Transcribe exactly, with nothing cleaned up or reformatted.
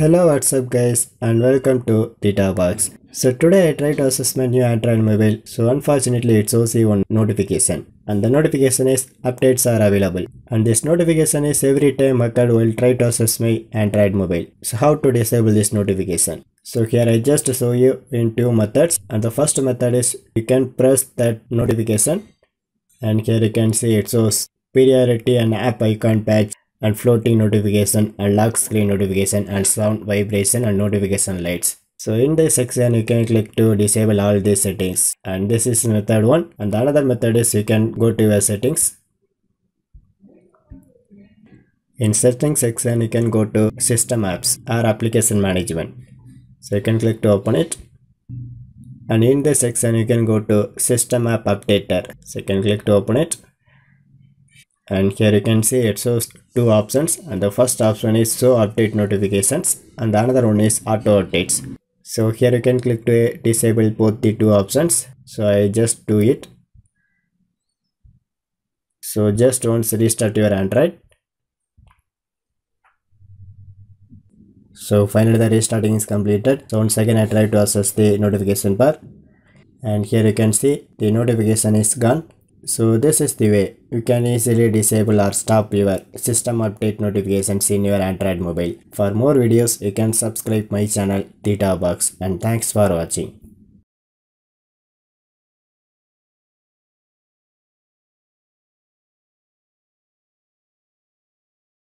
Hello, what's up guys, and welcome to ThetaBox. So today I tried to assessment new Android mobile. So unfortunately it's O C one notification, and the notification is updates are available, and this notification is every time hacker will try to assess my Android mobile. So how to disable this notification? So here I just show you in two methods, and the first method is you can press that notification, and here you can see it shows priority and app icon patch and floating notification and lock screen notification and sound vibration and notification lights. So in this section you can click to disable all these settings, and this is method one, and the another method is you can go to your settings. In settings section you can go to system apps or application management. So you can click to open it, and in this section you can go to system app updater. So you can click to open it, and here you can see it shows two options, and the first option is show update notifications and the another one is auto updates. So here you can click to disable both the two options. So I just do it. So just once restart your Android. So finally the restarting is completed. So once again I try to access the notification bar, and here you can see the notification is gone. So this is the way you can easily disable or stop your system update notifications in your Android mobile. For more videos you can subscribe my channel ThetaBox, and thanks for watching.